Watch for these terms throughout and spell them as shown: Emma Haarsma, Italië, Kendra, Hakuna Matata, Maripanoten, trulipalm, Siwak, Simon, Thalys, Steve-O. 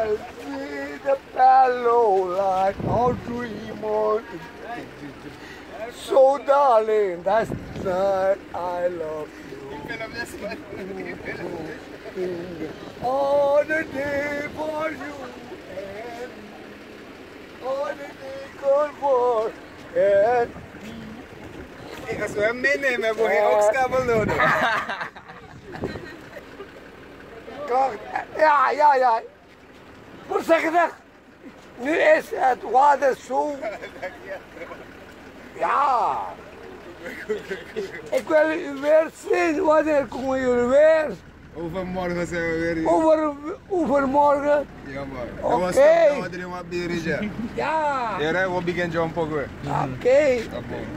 I see the pillow light all dream on. So darling, that's the night I love you. All the day for you and all the day gone for and als we hem meenemen hebben we geen okskabel nodig. Ja, ja, ja. Voorzichtig. Nu is het water zo. Ja. Ik wil u weer zien. Wanneer komen jullie weer? Overmorgen zijn we weer hier. Overmorgen? Ja, maar. Oké. Ja. Je rijdt op begin jumpen ook weer. Oké.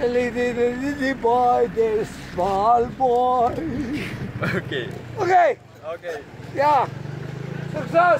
Little boy, the small boy. Oké. Oké. Oké. Ja. Succes.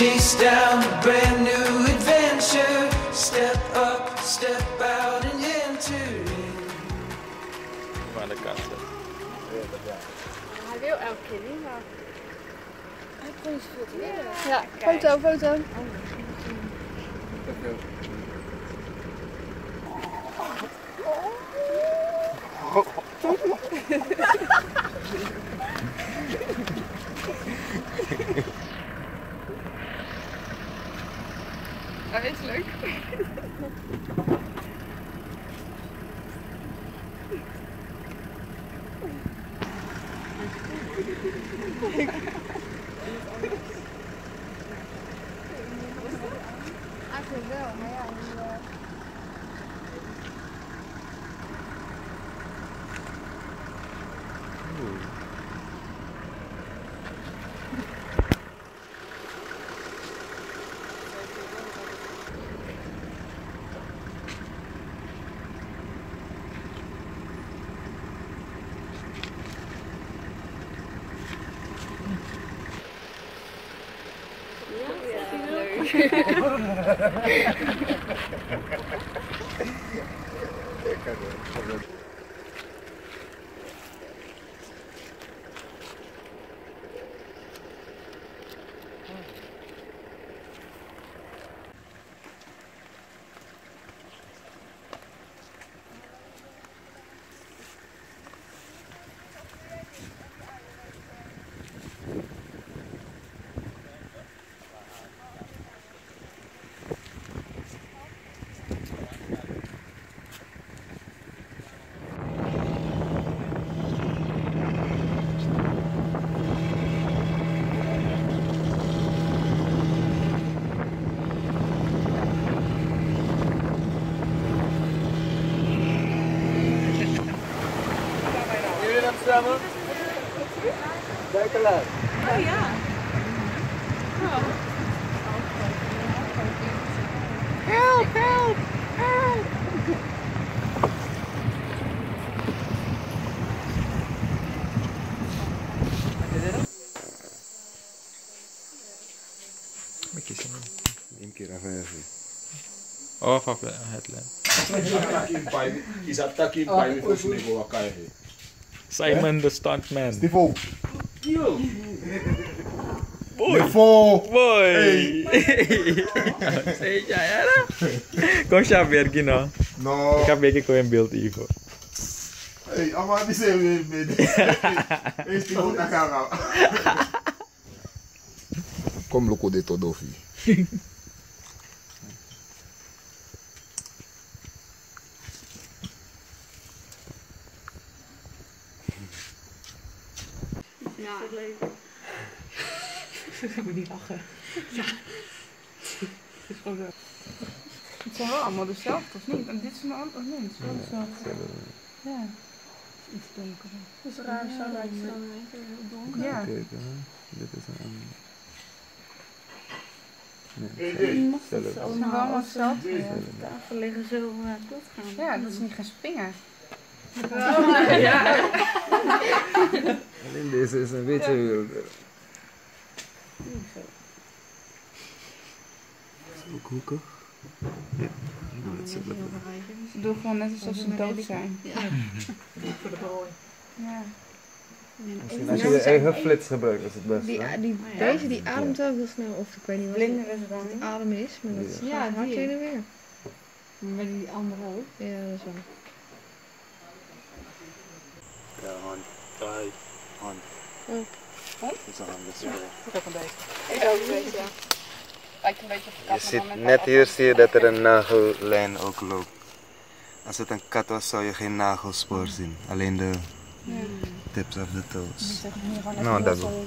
Chase down a brand new adventure. Step up, step out and enter in. Van de kasten. Hij wil elke keer niet, maar hij kon niet zoveel te leren. Ja, foto, foto. Dat is leuk. Eigenlijk wel, maar ja. Samen? Buitenlaat. Oh ja. Oh. Help, help, help! Een keer samen. Een keer afwerken. Of afwerken. Is attacking by me. Simon the stuntman. Steve-O. Yo. Boy. Steve-O. Boy. Sei já era. Com Xavier que não. Não. Acabei que com em build Ivo. Ei, agora disse eu bem. Este tipo tá cagado. Como louco de todo filho. Ja. Dat is leuk. Ik moet niet lachen. Ja. Het is gewoon zo. Het zijn wel allemaal dezelfde, of niet? En dit is een ander, of niet? Het is wel dezelfde. Ja. iets donkerder. Het is raar, zo lijkt het dan een keer heel donker. Ja. Kijk, dit is een... Nee, zelf. Warm of zo. De tafel liggen zo tot gaan. Ja, dat is niet gaan springen. Ja. Alleen deze is een beetje wilder. Ook hoekig. Ja, nou, dat is wel belangrijk. Ze doen gewoon net alsof ze dood zijn. Ja. Voor de prooi. Ja. Ja. Als je de eigen flits gebruikt, is het best. Deze die ademt wel heel snel, of ik weet niet wat het adem is, maar dat is het hartje er weer. Maar die andere ook? Ja, dat is wel. Ja, hand. Hand. Hand? Dat is een hand, dat is wel. Ik ook een beetje, ja. Je ziet net hier zie je dat er een nagellijn ook loopt. Als het een kat was zou je geen nagelspoor zien, alleen de tips of de toes. Nou, dat wel.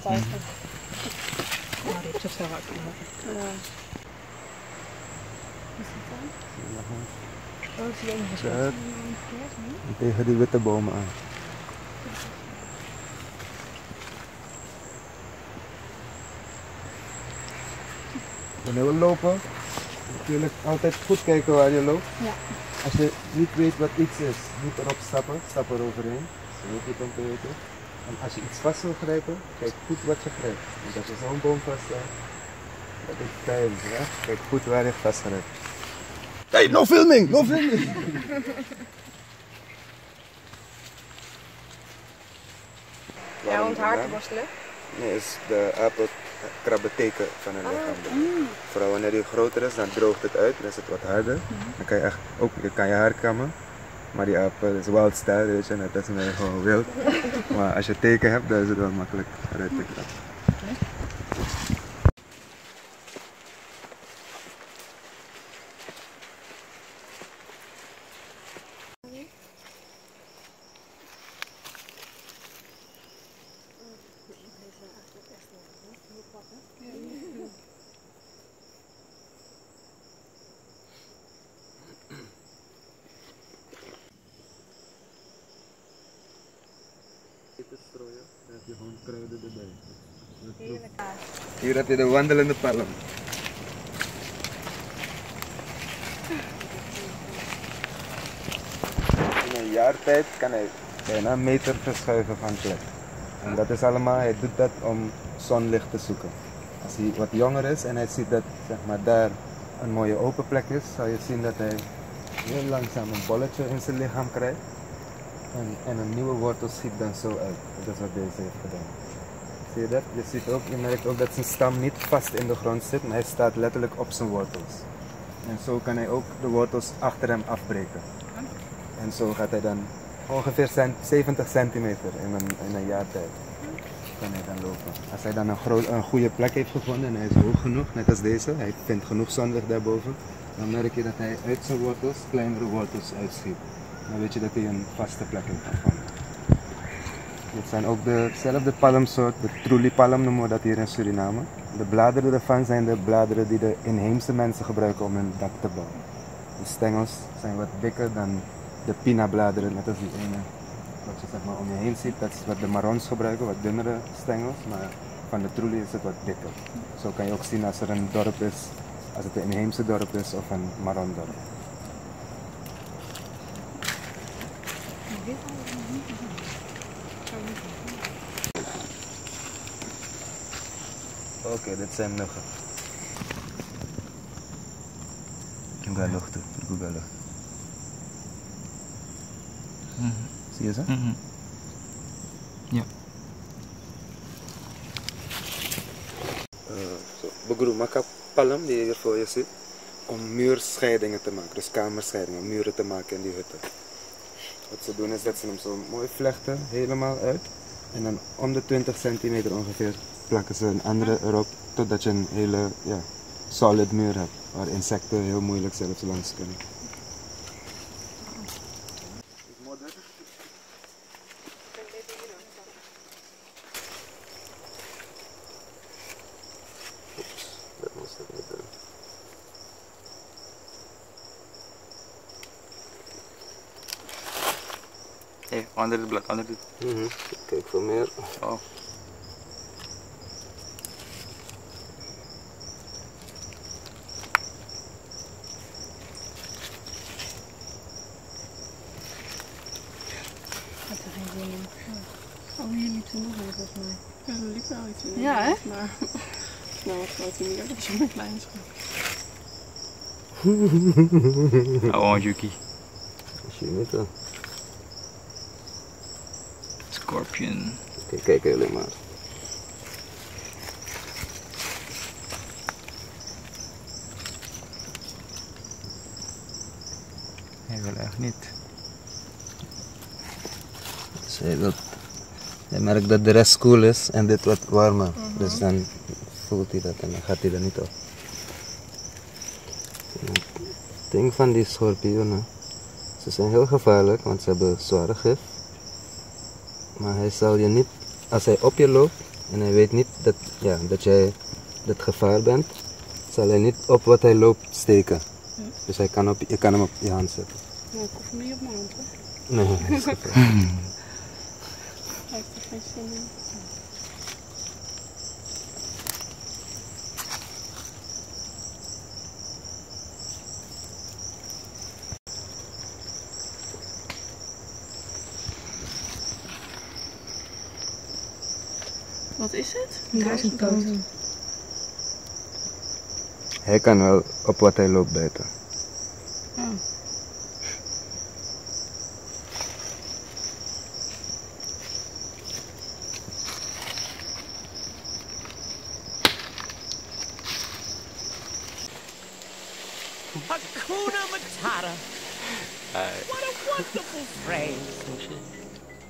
Tegen die witte bomen aan. Wanneer we lopen, natuurlijk altijd goed kijken waar je loopt. Ja. Als je niet weet wat iets is, niet erop stappen, stap eroverheen. Dat is heel goed om te weten. En als je iets vast wil grijpen, kijk goed wat je grijpt. Dus als je zo'n boom vast hebt, dat is tijd. Ja? Kijk goed waar je vast grijpt. Hey, no filming! No filming! Ja, want haar te worstelen? Nee, is de apel. Krabbeteken van hun lichaam. Vooral wanneer die groter is, dan droogt het uit, dan is het wat harder. Dan kan je echt ook, je kan je haar kammen, maar die aap is wild style, weet je, en dat is meer gewoon wild. Maar als je teken hebt, dan is het wel makkelijk eruit te krabben. Strooien, dan heb je gewoon kruiden erbij. Heerlijk. Hier heb je de wandelende palm. In een jaar tijd kan hij bijna een meter verschuiven van plek. En dat is allemaal, hij doet dat om zonlicht te zoeken. Als hij wat jonger is en hij ziet dat zeg maar, daar een mooie open plek is, zal je zien dat hij heel langzaam een bolletje in zijn lichaam krijgt. En een nieuwe wortel schiet dan zo uit. Dat is wat deze heeft gedaan. Zie je dat? Je ziet ook, je merkt ook dat zijn stam niet vast in de grond zit, maar hij staat letterlijk op zijn wortels. En zo kan hij ook de wortels achter hem afbreken. En zo gaat hij dan ongeveer 70 centimeter in een jaar tijd. Kan hij dan lopen. Als hij dan een goede plek heeft gevonden en hij is hoog genoeg, net als deze, hij vindt genoeg zonlicht daarboven, dan merk je dat hij uit zijn wortels kleinere wortels uitschiet. Dan weet je dat hij een vaste plek in kan vangen. Dit zijn ook dezelfde palmsoort, de trulipalm noemen we dat hier in Suriname. De bladeren ervan zijn de bladeren die de inheemse mensen gebruiken om hun dak te bouwen. De stengels zijn wat dikker dan de pinabladeren, net als die ene wat je zeg maar om je heen ziet. Dat is wat de marrons gebruiken, wat dunnere stengels, maar van de truli is het wat dikker. Zo kan je ook zien als er een dorp is, als het een inheemse dorp is of een marrondorp. Oké, dit zijn nuggen. Ik ga luchten, ik ga luchten. Zie je ze? Ja. Begroe, maka palm die je hier voor je ziet, om muurscheidingen te maken, dus kamerscheidingen, muren te maken in die hutten. Wat ze doen is dat ze hem zo mooi vlechten, helemaal uit. En dan om de 20 centimeter ongeveer plakken ze een andere erop, totdat je een hele solid muur hebt, waar insecten heel moeilijk zelfs langs kunnen. Hey, onder het blad, onder het. Kijk voor meer. Oh. Oh, hier liep ze nog meer volgens mij. Ja, er liep wel iets in. Ja, hè? Maar nou, wat groot hij niet ook als je met klein schoen. Oh, Juki. Wat zie je met dan? Scorpion. Kijk, kijk helemaal maar. Nee, wel echt niet. Hij merkt dat de rest koel is en dit wat warmer. Dus dan voelt hij dat en dan gaat hij er niet op. Het ding van die schorpioenen, ze zijn heel gevaarlijk, want ze hebben zware gif. Maar hij zal je niet, als hij op je loopt en hij weet niet dat, ja, dat jij het gevaar bent, zal hij niet op wat hij loopt steken. Ja. Dus hij kan op, je kan hem op je hand zetten. Ja, ik hoef hem niet op mijn hand, hoor. Nee, dat is goed. Hij heeft er geen zin in. Wat is het? 1000 poten. Hij kan wel op wat hij loopt bijten. Oh. Hakuna Matata. What a wonderful phrase.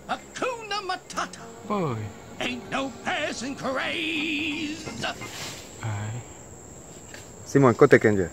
Hakuna Matata. Boy. Ain't no person craze. Simon, kote Kendra.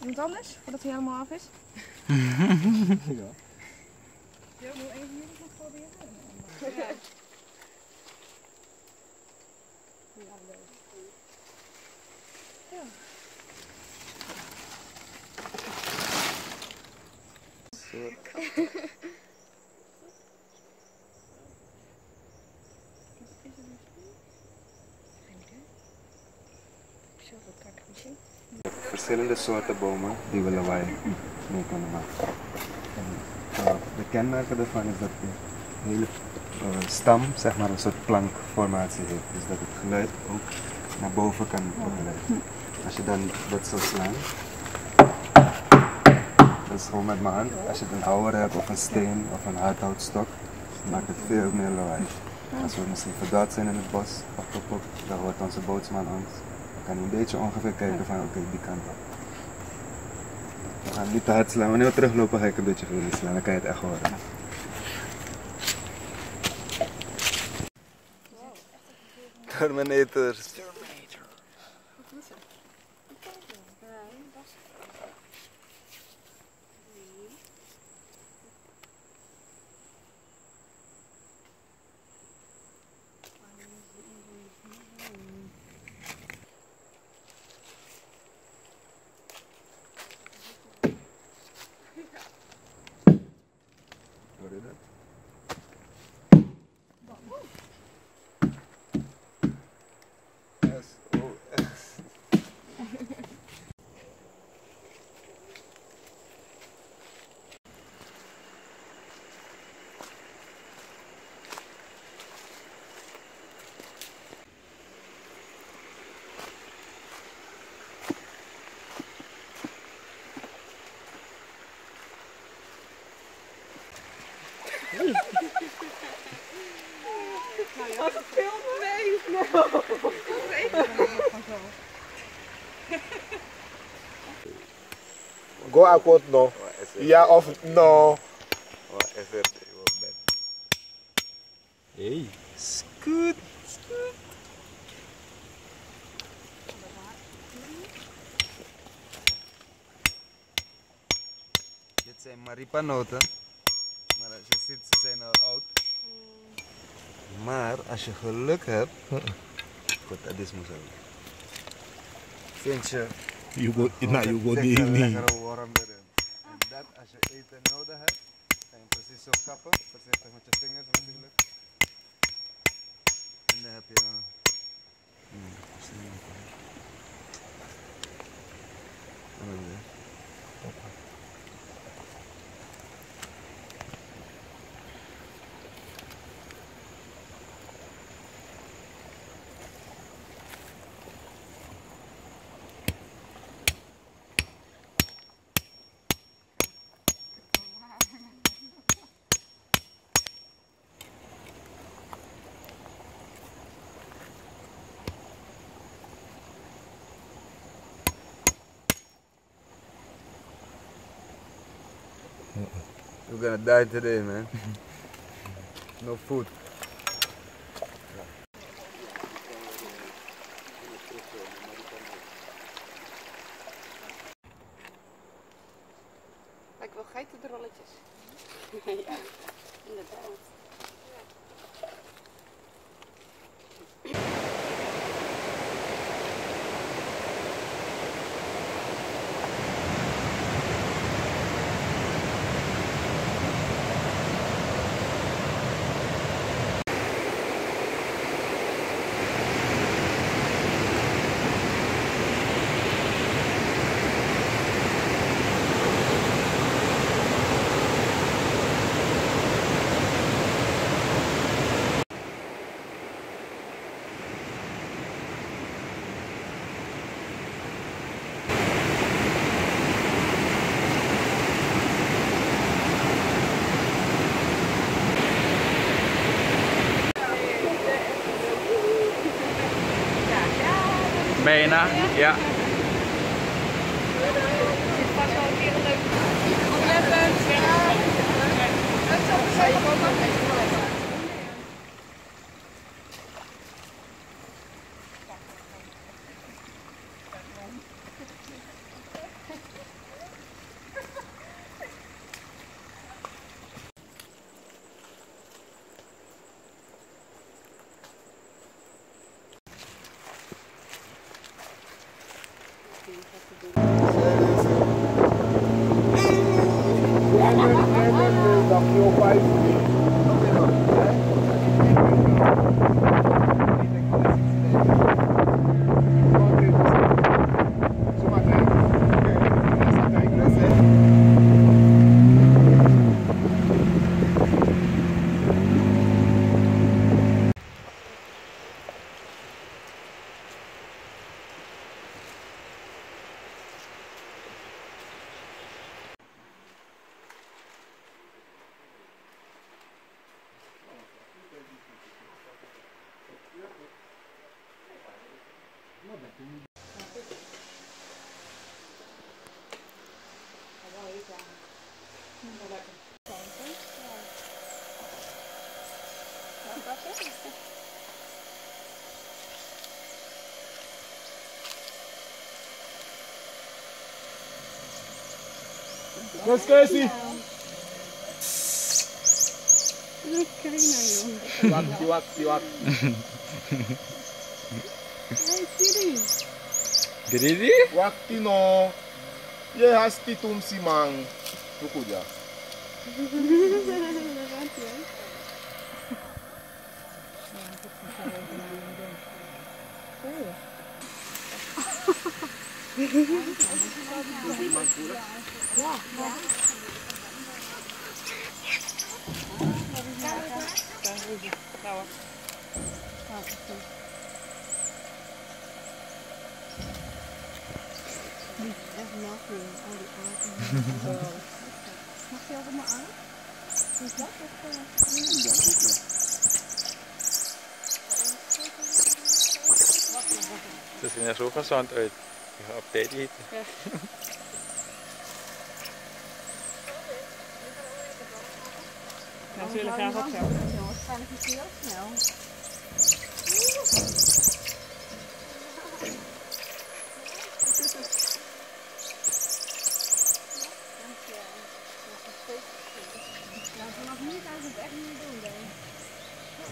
Iemand anders, voordat hij helemaal af is? Ja. Jo, wil één van jullie nog proberen? Ja. Ja. Verschillende soorten bomen die willen wij mee kunnen maken. En de kenmerken daarvan is dat de hele stam, zeg maar, een soort plankformatie heeft. Dus dat het geluid ook naar boven kan opleiden. Als je dan dat zo slaan, dat is gewoon met mijn hand. Als je een houwer hebt of een steen of een hardhoutstok, maakt het veel meer lawaai. Als we misschien verdwaald zijn in het bos, op, dan hoort onze bootsman ons. Ik kan een beetje ongeveer kijken van oké, die kant op. We gaan niet te hard slaan, wanneer we teruglopen ga ik een beetje verder slaan, dan kan je het echt horen. Terminator. Go akot no. Ja of no. Hey. Scoot. Scoot. Dit zijn maripanoten. Maar als je ziet, ze zijn al oud. Maar als je geluk hebt. Goed, dat is moeilijk. Vind je. Je wordt niet in die. En dat als je eten nodig hebt, ga je precies zo kappen. Voorzichtig met je vingers natuurlijk. En dan heb je. We're gonna die today, man. No food. Maar ik wil geitenrolletjes. Ja, inderdaad. Bijna, ja. Het was wel een keer een leuk. Dat zal ik zeggen, want dat is wel leuk. Let's go, Casey. Lekker nou, jongen. Siwak, siwak, Giri. Waktu no. Ye hasti tum simang. Tuku ja. Ze zien er zo gezond uit. Ik ga op tijd eten. dat willen graag ook zo. Waarschijnlijk is die ook snel. Nou, vanaf nu kan ik het echt niet meer doen, denk ik.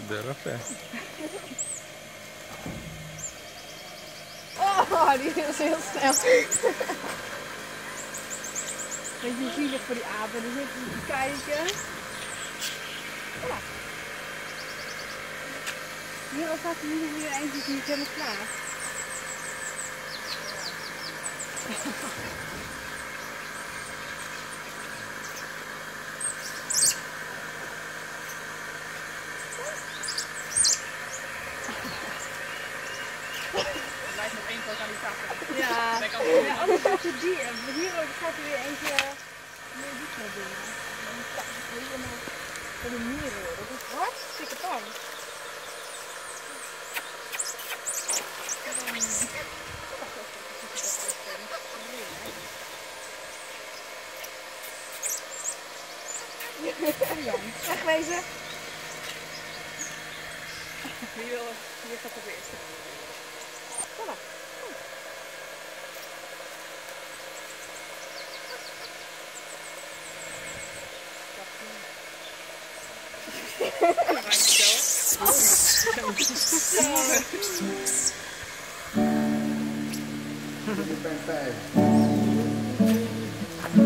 Durf, hè. Oh, die is heel snel. Een beetje zielig voor die apen, dus even kijken. Voilà. Hier staat er nu weer eentje die ik helemaal klaar. Het lijkt nog één poot aan die tafel. Ja, ja, anders gaat je die. En hier gaat er weer eentje meer diep naar binnen. En die tafel is helemaal... Dat is hartstikke fijn. Wegwezen. Hier gaat het eerste. Voilà. Ik ben 5. Nou, hey.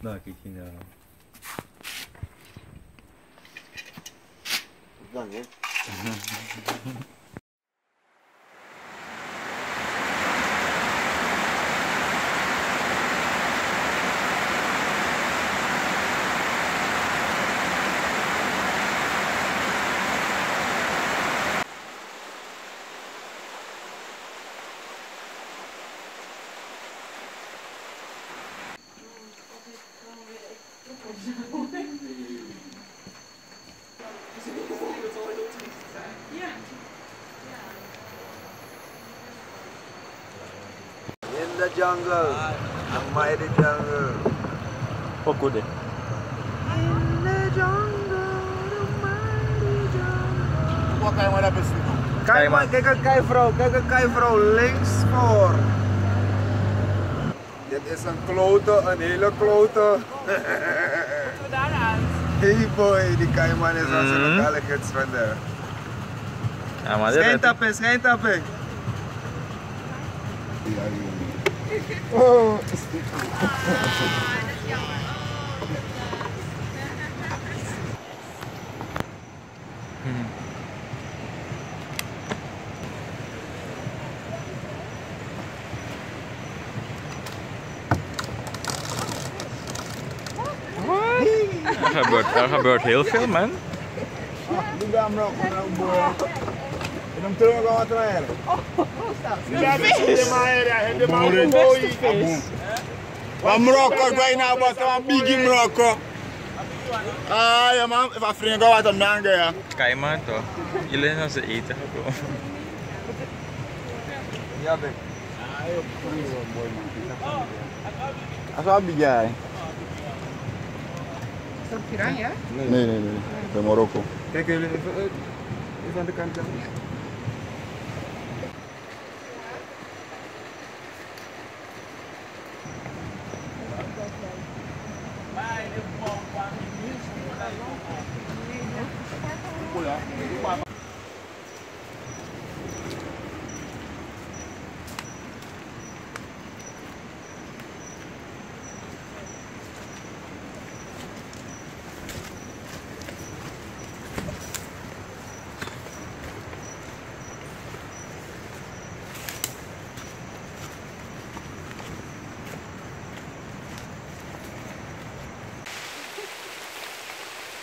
Nou, kijk hier nou. Dank je. In the jungle, the mighty jungle. Oh, good. In the jungle, the mighty jungle. Wat kan je maar hebben zien? Kijk maar, kijk een keivrouw, links voor. Dit is een klote, een hele klote. Wat we daar aan? Hey boy, die keiman is als een lokale gids vinden. Schijntapping, schijntapping. Oh, dat is jammer. Daar gebeurt heel veel, man. Doe daar maar op, ik ben terug aan het rijden. Ja, we zitten maar in de mouwen. Van Marokko, bijna wat van Biggie Marokko. Ah ja, man, van vrienden wat om dan gaan. Kijk maar toch, jullie zijn ze eten gekomen. Ja, ben. Dat is wel Biggie. Is dat Piranha? Nee, nee, nee, van Marokko. Kijken jullie even uit. Even aan de kant.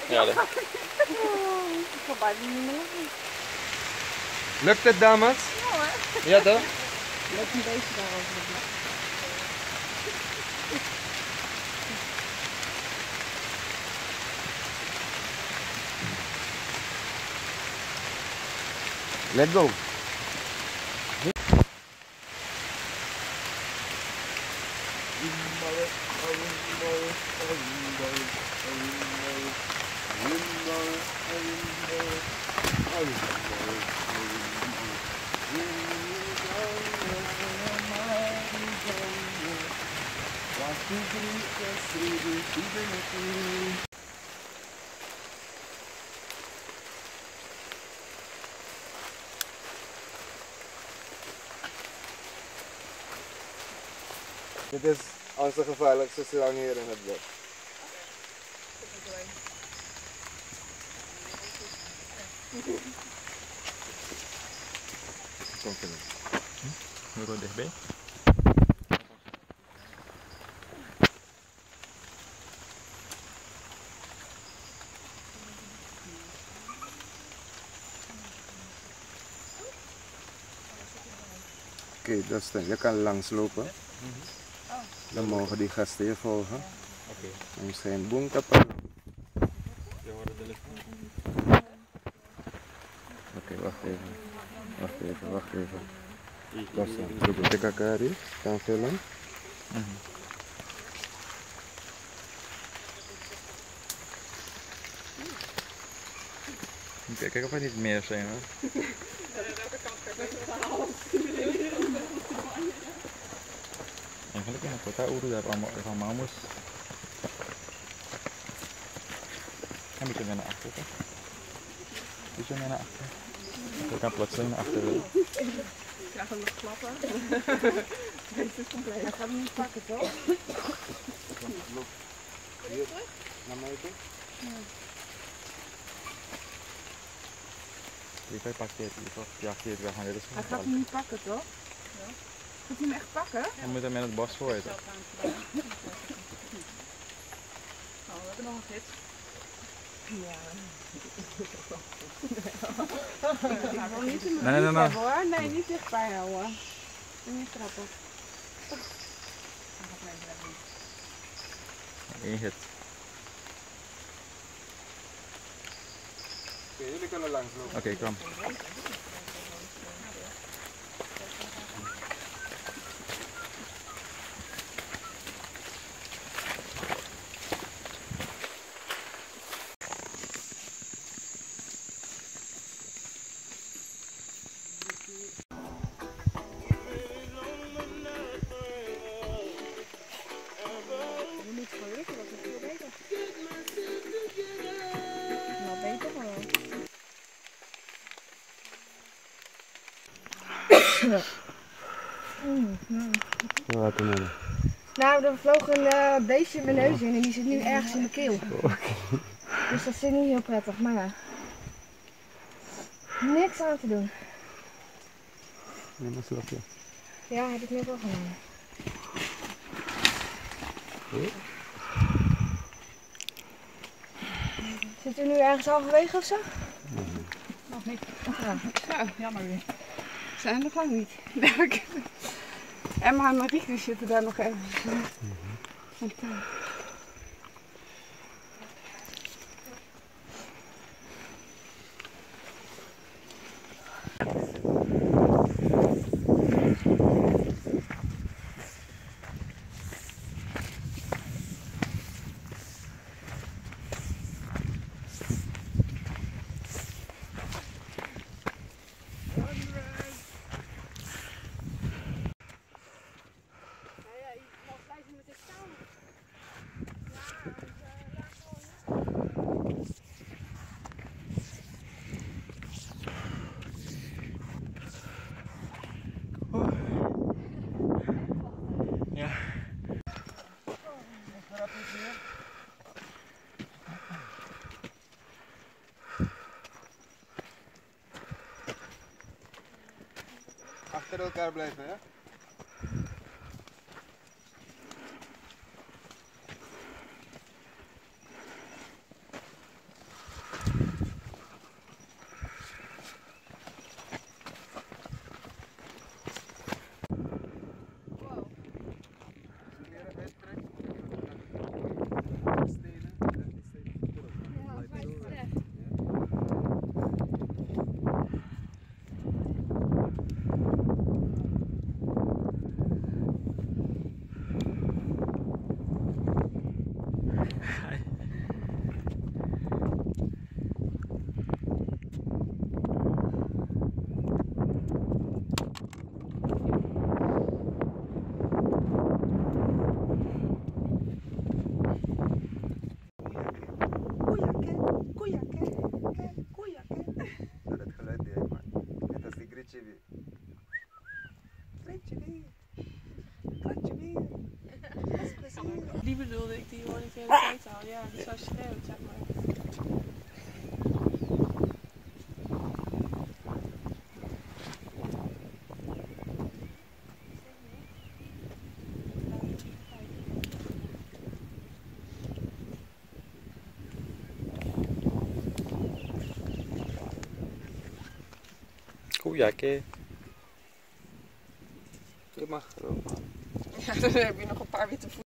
Ja, dat... Lukt het, dames? Ja hoor. Ja toch? Lukt een beetje daarover. Let's go. Dit is onze gevaarlijkste slang hier in het bos. Kom verder. Moet ik wel dichtbij? Oké, dat is het. Je kan langslopen. Dan mogen die gasten je volgen. Oké. Dan is geen boom kappen. Oké, wacht even. Wacht even. Pas dan. Doe ik elkaar hier. Gaan filmen. Kijk of er niet meer zijn hoor. Eigenlijk kota udah dapat sama Mus. Kan bikin anak aku kan? Bisa anak aku. Kita plotsin anak aku. Kerasan berkelapa. Itu komplek. Kami pakai tu. Nama itu? Kita pakai itu. Pakai itu yang ada tu. Kami pakai tu. Moet je hem echt pakken? Ja. Dan moet je hem in het bos gooien. Oh, we hebben nog een gids. Ja. Nee. Hoor. Nee, niet dichtbij houden. Niet trappen. Dan gaat mijn draad niet. Eén hit. Oké, jullie kunnen langs lopen. Oké, kom. Nou, er vloog een beestje in mijn neus in en die zit nu ergens in de keel. Dus dat zit niet heel prettig, maar ja. Niks aan te doen. Nee, maar slapje. Ja, heb ik net wel gedaan. Zit u nu ergens halverwege ofzo? Nog niet. Nou, jammer weer. Ze zijn er lang niet. Emma en Marieke zitten daar nog even. Achter elkaar blijven, hè? Die bedoelde ik, die hoorde ik de hele tijd al. Ja, die zou schreeuwen, zeg maar. Koejakke. Je mag gelopen. Ja, dan heb je nog een paar witte voeten.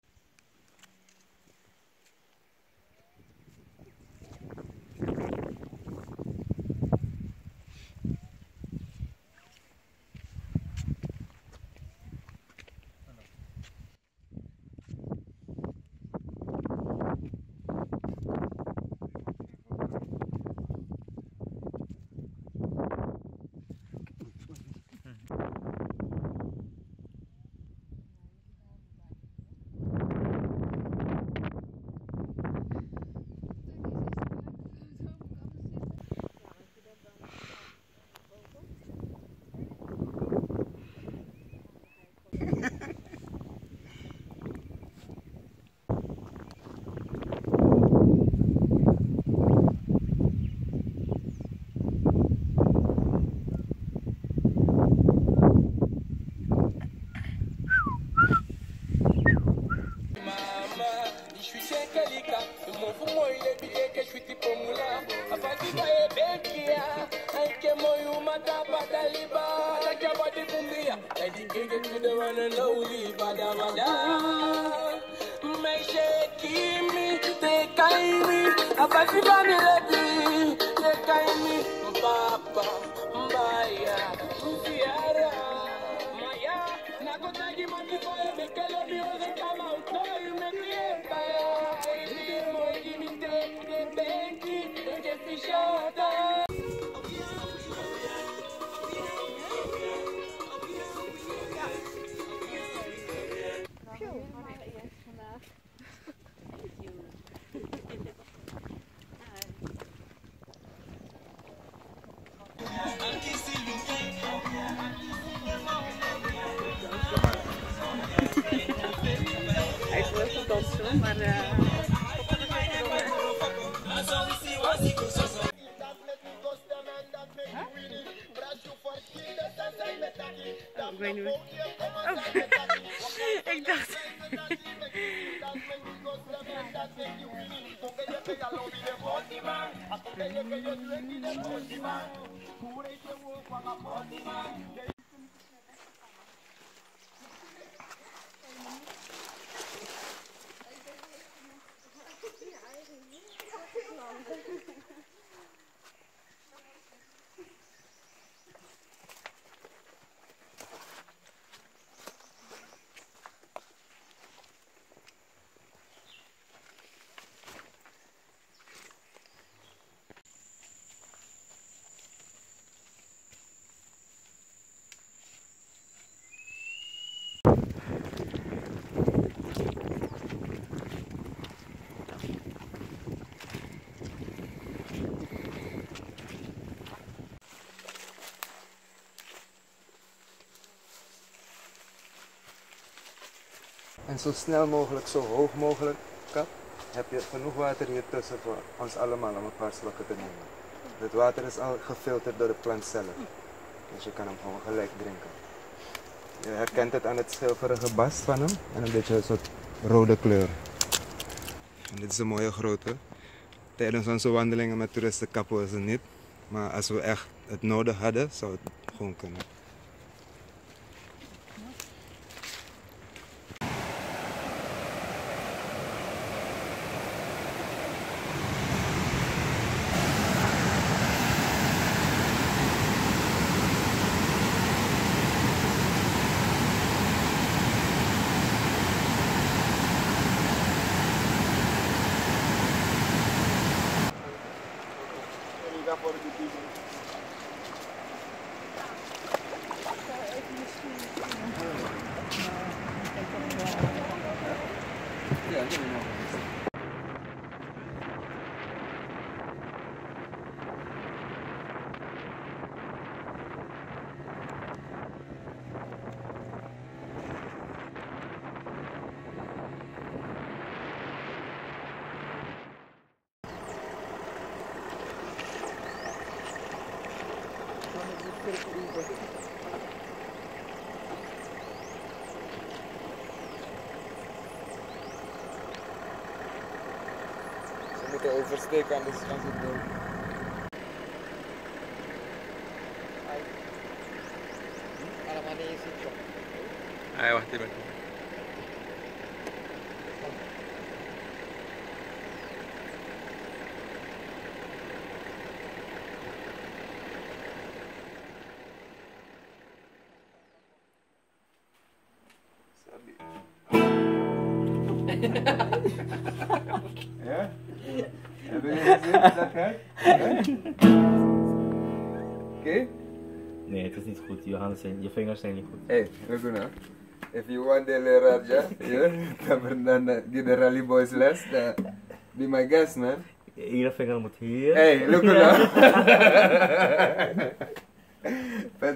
En zo snel mogelijk, zo hoog mogelijk, kap, heb je genoeg water hier tussen voor ons allemaal om een paar slokken te nemen. Het water is al gefilterd door de plant zelf, dus je kan hem gewoon gelijk drinken. Je herkent het aan het zilverige bast van hem en een beetje een soort rode kleur. En dit is een mooie grootte. Tijdens onze wandelingen met toeristen kappen we ze niet. Maar als we echt het nodig hadden, zou het gewoon kunnen. Ze moeten oversteken, anders gaan ze dood. Hij wacht even. Ja? Heb je het gezien? Is dat gek? Oké? Nee, het is niet goed. Je vingers zijn niet goed. Hey, we doen het. If you want to learn Raja, dan give the rally boys less. Be my guest, man. Iedere vinger moet hier. Hey, look at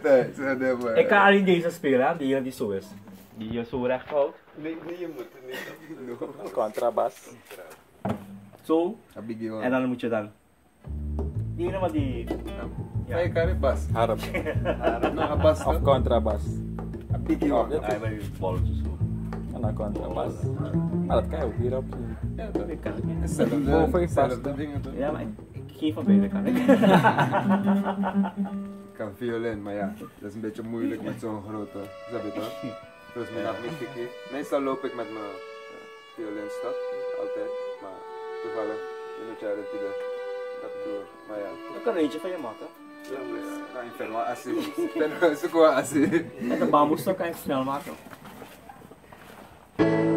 that. Ik kan alleen deze spelen, die hier die zo is. Die je zo recht houdt. Nee, je moet niet. Contrabas. Zo. En dan moet je dan. Die ene maar die. Ja, ik kan het bas. Harp. Of contrabas. Een beetje op. Ja, maar je balletje zo. En dan contrabas. Maar dat kan je ook hierop. Ja, dat kan ik. Hetzelfde dingen doen. Ja, maar ik geef hem bij de kan ik. Ik kan violin, maar ja, dat is een beetje moeilijk met zo'n grote. Is dat beter? Plus mijn nacht niet gekeerd. Meestal loop ik met mijn violinstap, altijd. Maar toevallig, je moet jij dat ieder dat door. Maar ja. Ik kan er eentje van je maken. Ja, maar kan je snel maken. Zoek wel assie. Met de bamboestok kan je snel maken.